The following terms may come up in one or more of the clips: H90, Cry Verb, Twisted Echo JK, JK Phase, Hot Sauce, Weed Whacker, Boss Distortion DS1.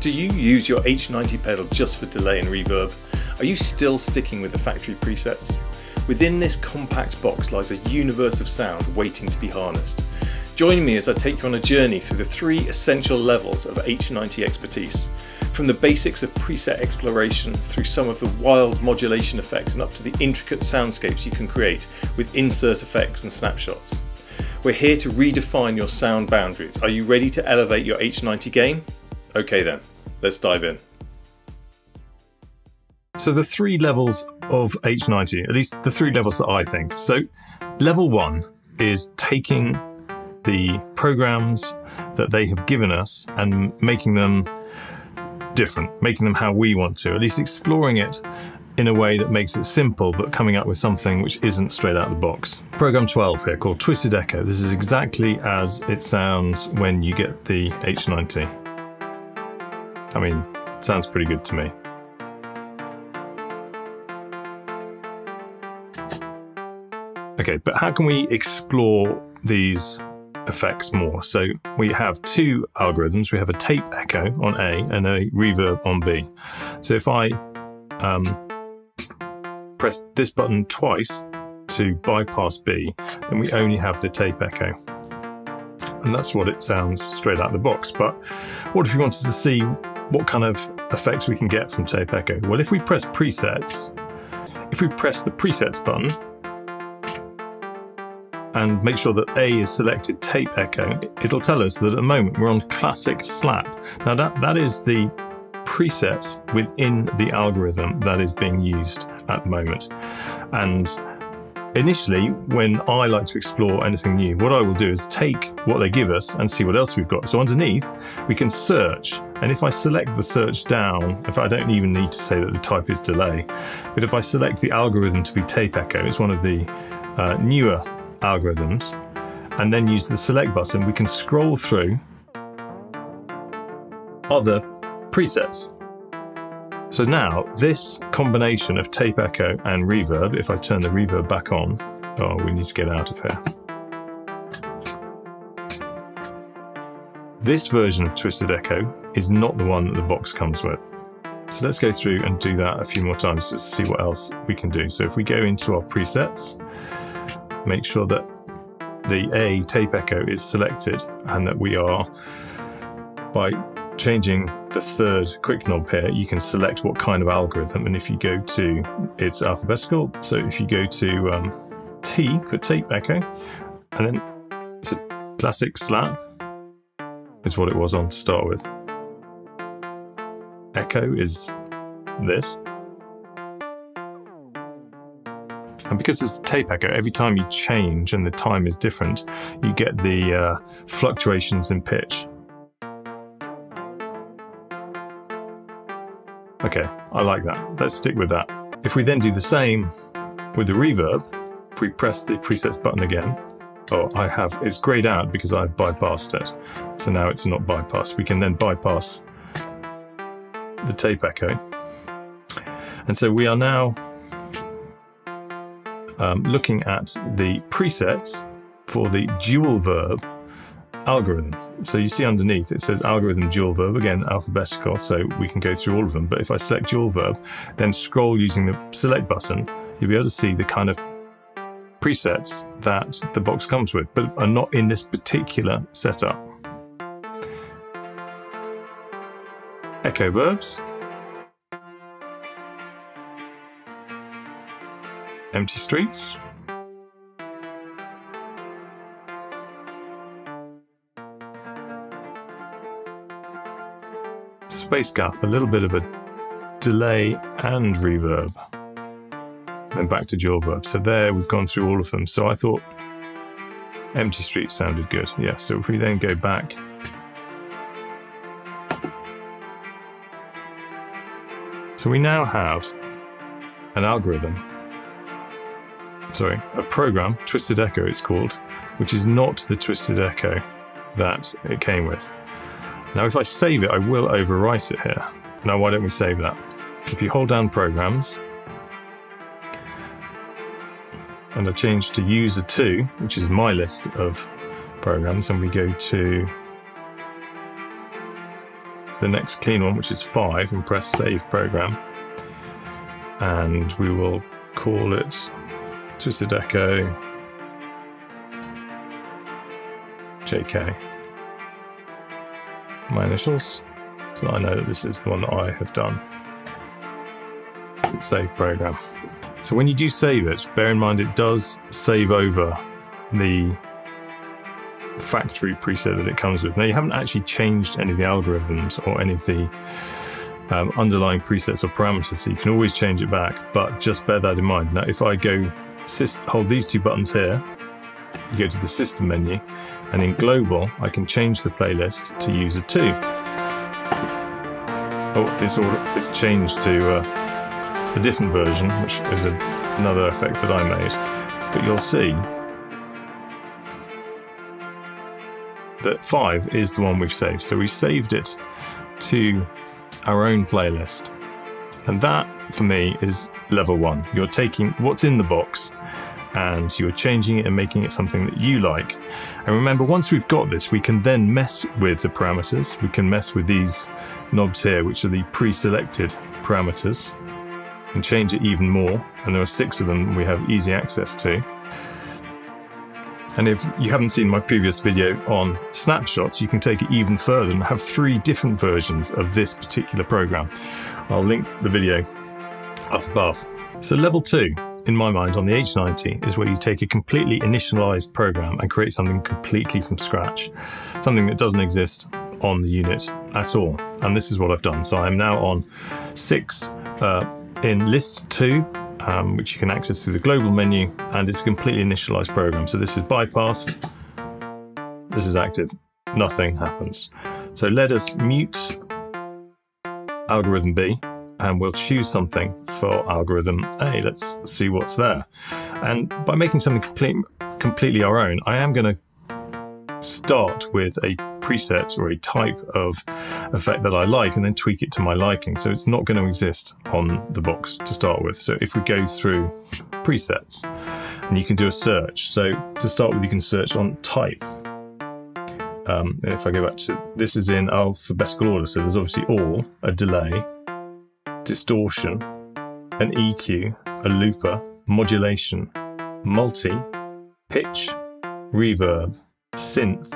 Do you use your H90 pedal just for delay and reverb? Are you still sticking with the factory presets? Within this compact box lies a universe of sound waiting to be harnessed. Join me as I take you on a journey through the three essential levels of H90 expertise. From the basics of preset exploration through some of the wild modulation effects and up to the intricate soundscapes you can create with insert effects and snapshots. We're here to redefine your sound boundaries. Are you ready to elevate your H90 game? Okay then, let's dive in. So the three levels of H90, at least the three levels that I think. So level one is taking the programs that they have given us and making them different, making them how we want to, at least exploring it in a way that makes it simple, but coming up with something which isn't straight out of the box. Program 12 here, called Twisted Echo. This is exactly as it sounds when you get the H90. I mean, it sounds pretty good to me. Okay, but how can we explore these effects more? So we have two algorithms. We have a tape echo on A and a reverb on B. So if I press this button twice to bypass B, then we only have the tape echo. And that's what it sounds straight out of the box. But what if we wanted to see what kind of effects we can get from tape echo? Well, if we press presets, if we press the presets button, and make sure that A is selected tape echo, it'll tell us that at the moment we're on classic slap. Now that is the preset within the algorithm that is being used at the moment. And initially, when I like to explore anything new, what I will do is take what they give us and see what else we've got. So underneath, we can search. And if I select the search down, if I don't even need to say that the type is delay, but if I select the algorithm to be tape echo, it's one of the newer algorithms, and then use the select button, we can scroll through other presets. So now this combination of tape echo and reverb, if I turn the reverb back on, oh, we need to get out of here. This version of Twisted Echo is not the one that the box comes with. So let's go through and do that a few more times to see what else we can do. So if we go into our presets, make sure that the A tape echo is selected and that we are, by changing the third quick knob here, you can select what kind of algorithm. And if you go to, it's alphabetical. So if you go to T for tape echo, and then it's a classic slap, is what it was on to start with. Echo is this. And because it's tape echo, every time you change and the time is different, you get the fluctuations in pitch. Okay, I like that. Let's stick with that. If we then do the same with the reverb, if we press the presets button again, oh, I have, it's greyed out because I've bypassed it. So now it's not bypassed. We can then bypass the tape echo. And so we are now looking at the presets for the dual verb algorithm. So you see underneath it says algorithm dual verb, again alphabetical, so we can go through all of them. But if I select dual verb, then scroll using the select button, you'll be able to see the kind of presets that the box comes with, but are not in this particular setup. Echo verbs. Empty streets. Space gap, a little bit of a delay and reverb. Then back to dual verb. So there we've gone through all of them. So I thought empty streets sounded good. Yeah, so if we then go back. So we now have an algorithm. Sorry, a program, Twisted Echo it's called, which is not the Twisted Echo that it came with. Now if I save it, I will overwrite it here. Now why don't we save that? If you hold down programs, and I change to user 2, which is my list of programs, and we go to the next clean one, which is 5, and press save program. And we will call it Twisted Echo JK. My initials, so that I know that this is the one that I have done. Save program. So when you do save it, bear in mind it does save over the factory preset that it comes with. Now you haven't actually changed any of the algorithms or any of the underlying presets or parameters, so you can always change it back, but just bear that in mind. Now if I go hold these two buttons here, you go to the system menu, and in global I can change the playlist to user 2. Oh, it's changed to a different version, which is another effect that I made, but you'll see that 5 is the one we've saved. So we saved it to our own playlist, and that for me is level 1. You're taking what's in the box and you're changing it and making it something that you like. And remember, once we've got this, we can then mess with the parameters. We can mess with these knobs here, which are the pre-selected parameters, and change it even more. And there are 6 of them we have easy access to. And if you haven't seen my previous video on snapshots, you can take it even further and have 3 different versions of this particular program. I'll link the video up above. So level 2, in my mind, on the H90 is where you take a completely initialized program and create something completely from scratch, something that doesn't exist on the unit at all. And this is what I've done. So I'm now on 6 in list 2, which you can access through the global menu, and it's a completely initialized program. So this is bypassed, this is active, nothing happens. So let us mute algorithm B, and we'll choose something for algorithm A. Let's see what's there. And by making something completely our own, I am going to start with a preset or a type of effect that I like and then tweak it to my liking. So it's not going to exist on the box to start with. So if we go through presets, and you can do a search. So to start with, you can search on type. And if I go back to, this is in alphabetical order. So there's obviously all, a delay, distortion, an EQ, a looper, modulation, multi, pitch, reverb, synth,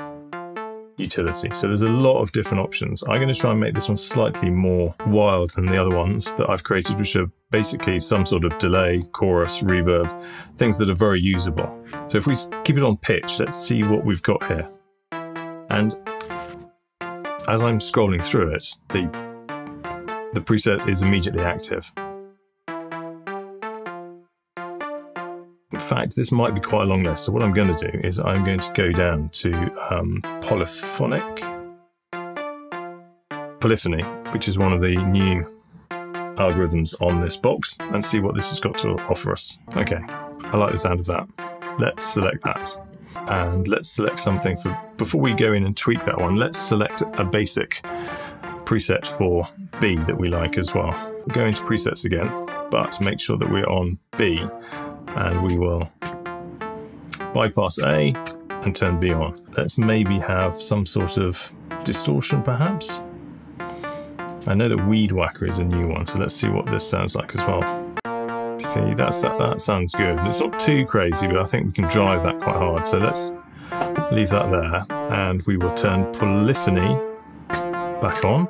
utility. So there's a lot of different options. I'm going to try and make this one slightly more wild than the other ones that I've created, which are basically some sort of delay, chorus, reverb, things that are very usable. So if we keep it on pitch, let's see what we've got here. And as I'm scrolling through it, the preset is immediately active. In fact, this might be quite a long list, so what I'm going to do is I'm going to go down to polyphony, which is one of the new algorithms on this box, and see what this has got to offer us. Okay, I like the sound of that. Let's select that, and let's select something for, before we go in and tweak that one, let's select a basic preset for B that we like as well. Go into presets again, but make sure that we're on B, and we will bypass A and turn B on. Let's maybe have some sort of distortion, perhaps. I know that Weed Whacker is a new one, so let's see what this sounds like as well. See, that sounds good. It's not too crazy, but I think we can drive that quite hard. So let's leave that there, and we will turn polyphony back on.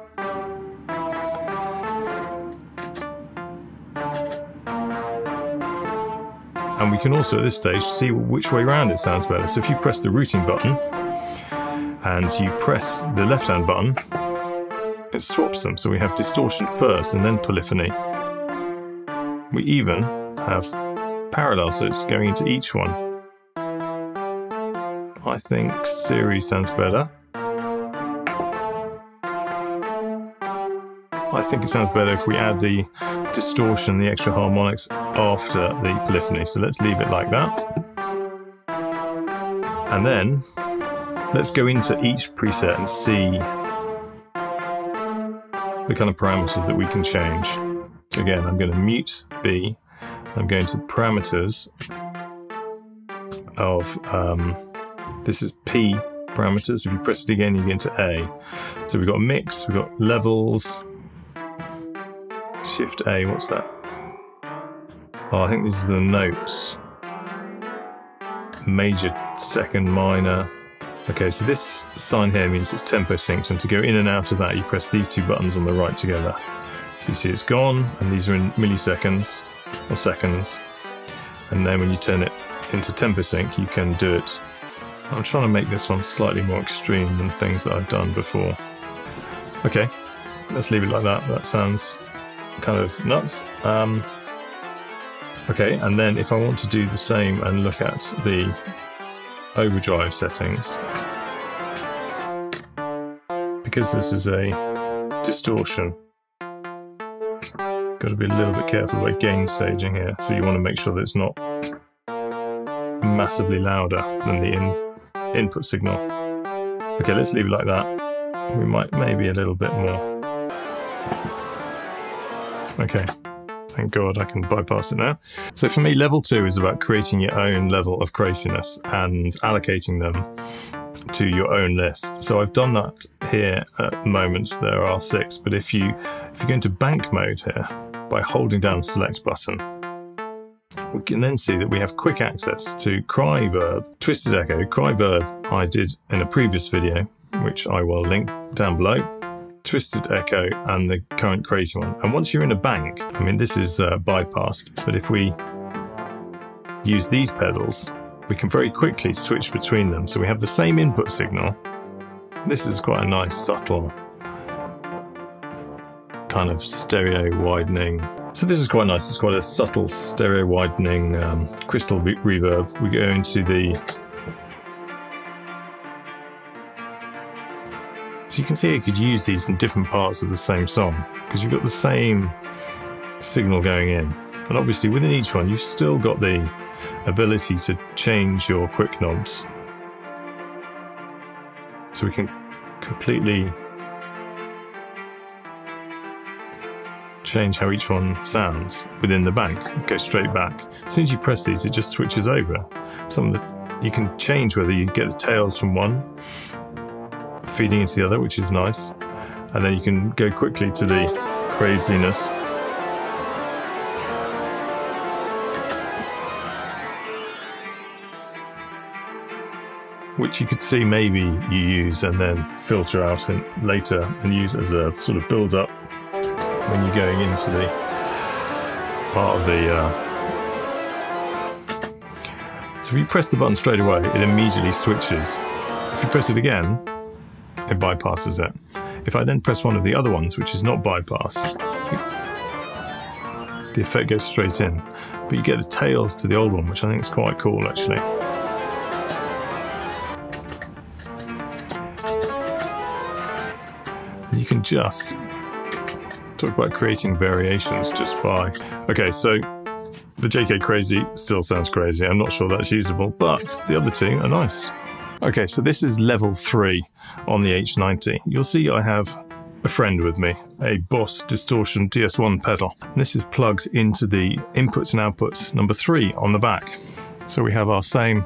And we can also at this stage see which way round it sounds better. So if you press the routing button and you press the left hand button, it swaps them. So we have distortion first and then polyphony. We even have parallel, so it's going into each one. I think series sounds better. I think it sounds better if we add the distortion, the extra harmonics, after the polyphony. So let's leave it like that. And then let's go into each preset and see the kind of parameters that we can change. Again, I'm going to mute B. I'm going to the parameters of, this is P parameters. If you press it again, you get into A. So we've got mix, we've got levels. Shift A, what's that? Oh, I think this is the notes. Major, second, minor. Okay, so this sign here means it's tempo synced, and to go in and out of that, you press these two buttons on the right together. So you see it's gone, and these are in milliseconds or seconds. And then when you turn it into tempo sync, you can do it. I'm trying to make this one slightly more extreme than things that I've done before. Okay, let's leave it like that. That sounds kind of nuts. Okay, and then if I want to do the same and look at the overdrive settings, because this is a distortion, got to be a little bit careful about gain staging here. So you want to make sure that it's not massively louder than the input signal. Okay, let's leave it like that. We might maybe a little bit more. Okay. Thank God I can bypass it now. So for me, level 2 is about creating your own level of craziness and allocating them to your own list. So I've done that here at the moment. There are 6, but if you go into bank mode here by holding down select button, we can then see that we have quick access to Cry Verb, Twisted Echo. Cry Verb I did in a previous video, which I will link down below. Twisted Echo and the current crazy one. And once you're in a bank, I mean, this is bypassed, but if we use these pedals, we can very quickly switch between them. So we have the same input signal. This is quite a nice, subtle kind of stereo widening. So this is quite nice. It's quite a subtle stereo widening crystal reverb. We go into the... So you can see you could use these in different parts of the same song because you've got the same signal going in. And obviously within each one, you've still got the ability to change your quick knobs. So we can completely change how each one sounds within the bank. Go straight back. As soon as you press these, it just switches over. Some of the, you can change whether you get the tails from one feeding into the other, which is nice, and then you can go quickly to the craziness. Which you could see maybe you use and then filter out and later and use as a sort of build up when you're going into the part of the... So if you press the button straight away, it immediately switches. If you press it again, it bypasses it. If I then press one of the other ones, which is not bypassed, the effect goes straight in. But you get the tails to the old one, which I think is quite cool, actually. And you can just talk about creating variations just by... Okay, so the JK Crazy still sounds crazy. I'm not sure that's usable, but the other two are nice. Okay, so this is level 3 on the H90. You'll see I have a friend with me, a Boss Distortion DS1 pedal. And this is plugged into the inputs and outputs number 3 on the back. So we have our same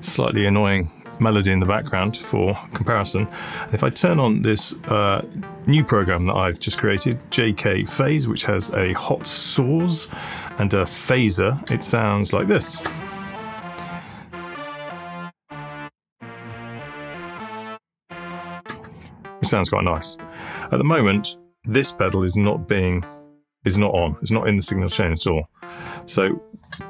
slightly annoying melody in the background for comparison. If I turn on this new program that I've just created, JK Phase, which has a Hot Sauce and a phaser, it sounds like this. Sounds quite nice. At the moment, this pedal is not on. It's not in the signal chain at all. So,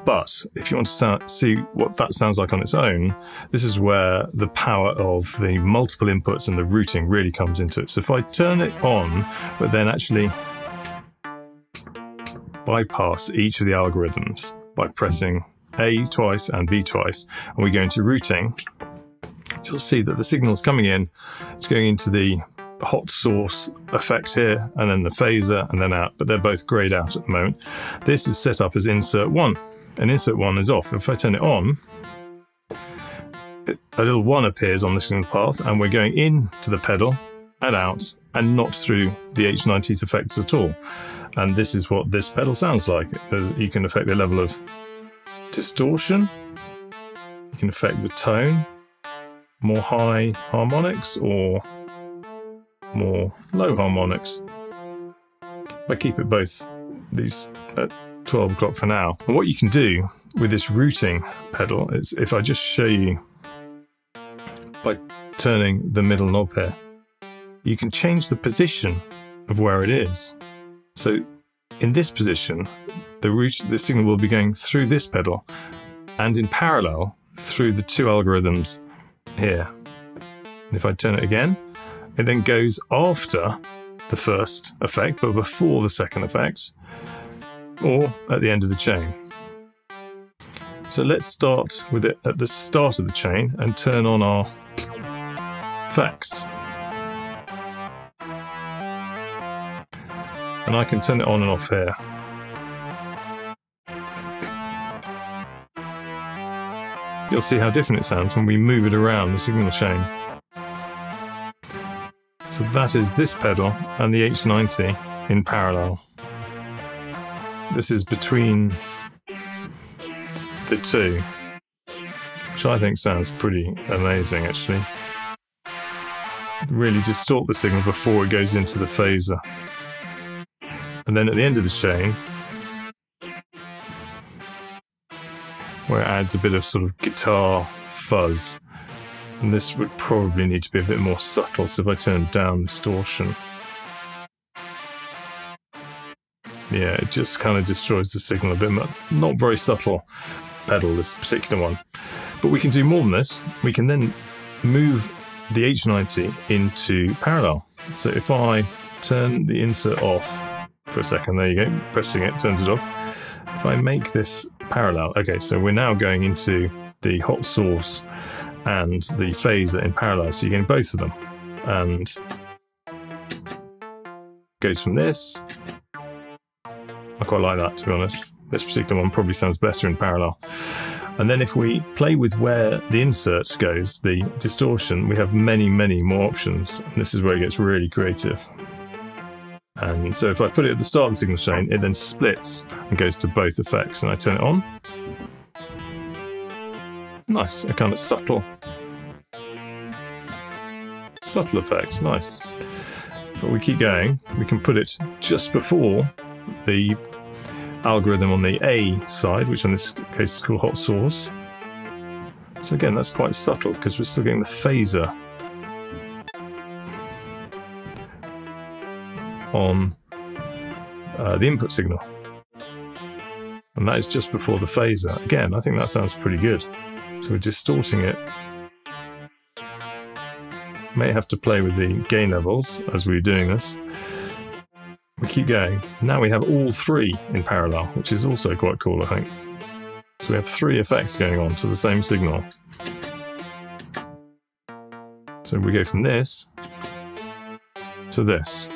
but if you want to see what that sounds like on its own, this is where the power of the multiple inputs and the routing really comes into it. So if I turn it on, but then actually bypass each of the algorithms by pressing A twice and B twice, and we go into routing, you'll see that the signal's coming in, it's going into the hot sauce effect here, and then the phaser, and then out, but they're both greyed out at the moment. This is set up as insert 1, and insert 1 is off. If I turn it on, a little 1 appears on the signal path, and we're going in to the pedal, and out, and not through the H90's effects at all. And this is what this pedal sounds like. You can affect the level of distortion, you can affect the tone, more high harmonics or more low harmonics. I keep it both these at 12 o'clock for now. And what you can do with this routing pedal is, if I just show you by turning the middle knob here, you can change the position of where it is. So in this position, the signal will be going through this pedal and in parallel through the two algorithms here. And if I turn it again, it then goes after the first effect, but before the second effect, or at the end of the chain. So let's start with it at the start of the chain and turn on our effects. And I can turn it on and off here. You'll see how different it sounds when we move it around the signal chain. So that is this pedal and the H90 in parallel. This is between the two, which I think sounds pretty amazing actually. Really distort the signal before it goes into the phaser. And then at the end of the chain, where it adds a bit of sort of guitar fuzz. And this would probably need to be a bit more subtle, so if I turn down distortion. Yeah, it just kind of destroys the signal a bit. Not very subtle pedal, this particular one. But we can do more than this. We can then move the H90 into parallel. So if I turn the insert off for a second, there you go, pressing it turns it off. If I make this parallel, okay, so we're now going into the Hot Sauce and the phaser in parallel, so you're getting both of them. And goes from this. I quite like that, to be honest. This particular one probably sounds better in parallel. And then if we play with where the insert goes, the distortion, we have many, many more options. And this is where it gets really creative. And so if I put it at the start of the signal chain, it then splits and goes to both effects. And I turn it on. Nice, a kind of subtle effect, nice. But we keep going, we can put it just before the algorithm on the A side, which in this case is called Hot Sauce. So again, that's quite subtle because we're still getting the phaser on the input signal. And that is just before the phaser. Again, I think that sounds pretty good. So we're distorting it. May have to play with the gain levels as we're doing this. We keep going. Now we have all three in parallel, which is also quite cool, I think. So we have three effects going on to the same signal. So we go from this to this.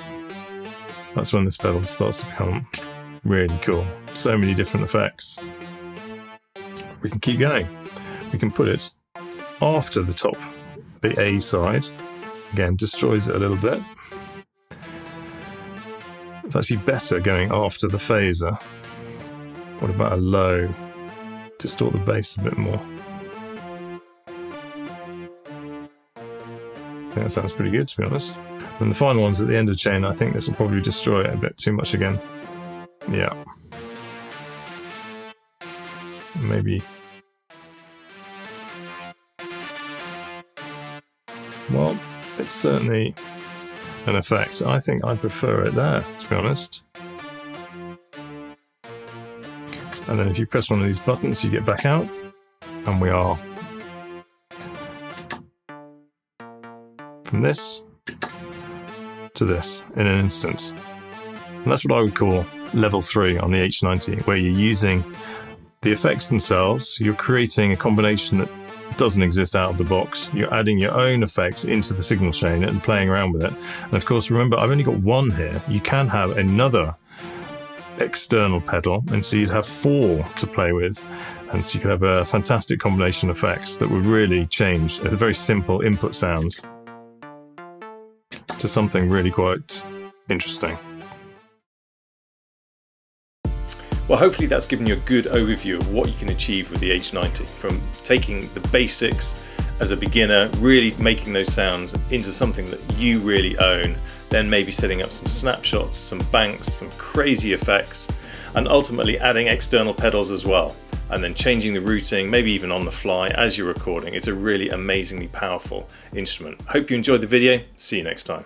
That's when this pedal starts to become really cool. So many different effects. We can keep going. We can put it after the top, the A side. Again, destroys it a little bit. It's actually better going after the phaser. What about a low? Distort the bass a bit more. I think that sounds pretty good, to be honest. And the final one's at the end of the chain. I think this will probably destroy it a bit too much again. Yeah. Maybe well, it's certainly an effect. I think I prefer it there, to be honest. And then if you press one of these buttons, you get back out, and we are from this to this in an instant. And that's what I would call level 3 on the H90, where you're using the effects themselves, you're creating a combination that doesn't exist out of the box. You're adding your own effects into the signal chain and playing around with it. And of course, remember, I've only got one here. You can have another external pedal, and so you'd have 4 to play with. And so you could have a fantastic combination of effects that would really change a very simple input sound to something really quite interesting. Well, hopefully that's given you a good overview of what you can achieve with the H90, from taking the basics as a beginner, really making those sounds into something that you really own, then maybe setting up some snapshots, some banks, some crazy effects, and ultimately adding external pedals as well, and then changing the routing, maybe even on the fly as you're recording. It's a really amazingly powerful instrument. Hope you enjoyed the video. See you next time.